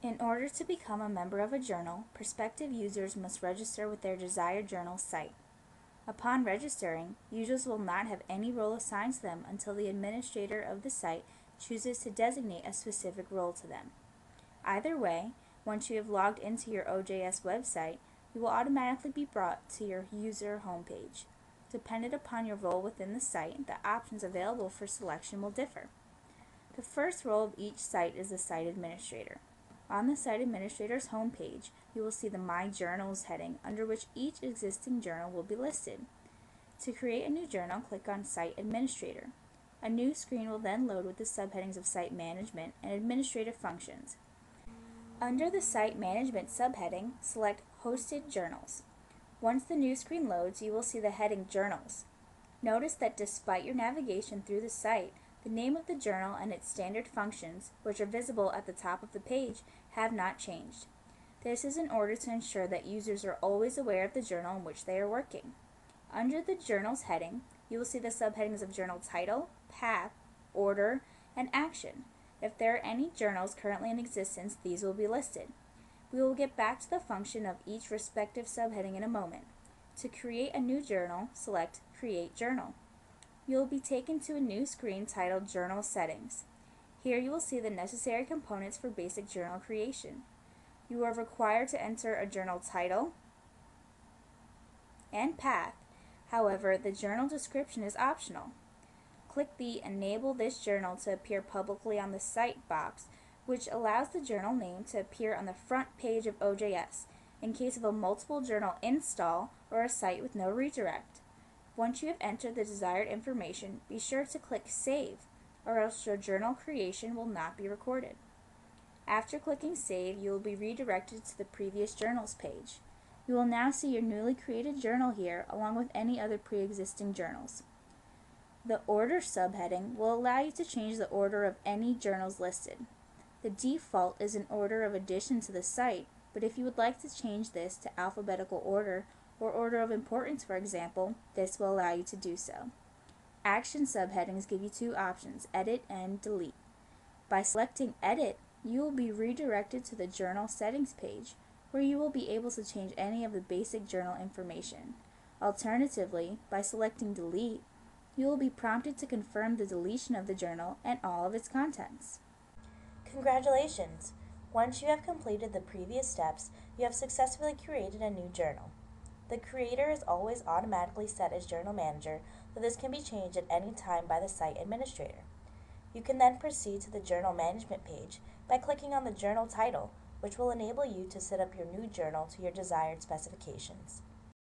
In order to become a member of a journal, prospective users must register with their desired journal site. Upon registering, users will not have any role assigned to them until the administrator of the site chooses to designate a specific role to them. Either way, once you have logged into your OJS website, you will automatically be brought to your user homepage. Dependent upon your role within the site, the options available for selection will differ. The first role of each site is the site administrator. On the site administrator's homepage, you will see the My Journals heading, under which each existing journal will be listed. To create a new journal, click on Site Administrator. A new screen will then load with the subheadings of Site Management and Administrative Functions. Under the Site Management subheading, select Hosted Journals. Once the new screen loads, you will see the heading Journals. Notice that despite your navigation through the site, the name of the journal and its standard functions, which are visible at the top of the page, have not changed. This is in order to ensure that users are always aware of the journal in which they are working. Under the Journals heading, you will see the subheadings of journal title, path, order, and action. If there are any journals currently in existence, these will be listed. We will get back to the function of each respective subheading in a moment. To create a new journal, select Create Journal. You will be taken to a new screen titled Journal Settings. Here you will see the necessary components for basic journal creation. You are required to enter a journal title and path. However, the journal description is optional. Click the Enable this journal to appear publicly on the site box, which allows the journal name to appear on the front page of OJS in case of a multiple journal install or a site with no redirect. Once you have entered the desired information, be sure to click Save, or else your journal creation will not be recorded. After clicking Save, you will be redirected to the previous journals page. You will now see your newly created journal here, along with any other pre-existing journals. The Order subheading will allow you to change the order of any journals listed. The default is an order of addition to the site, but if you would like to change this to alphabetical order or order of importance, for example, this will allow you to do so. Action subheadings give you two options, edit and delete. By selecting edit, you will be redirected to the journal settings page, where you will be able to change any of the basic journal information. Alternatively, by selecting delete, you will be prompted to confirm the deletion of the journal and all of its contents. Congratulations! Once you have completed the previous steps, you have successfully created a new journal. The creator is always automatically set as journal manager, though this can be changed at any time by the site administrator. You can then proceed to the journal management page by clicking on the journal title, which will enable you to set up your new journal to your desired specifications.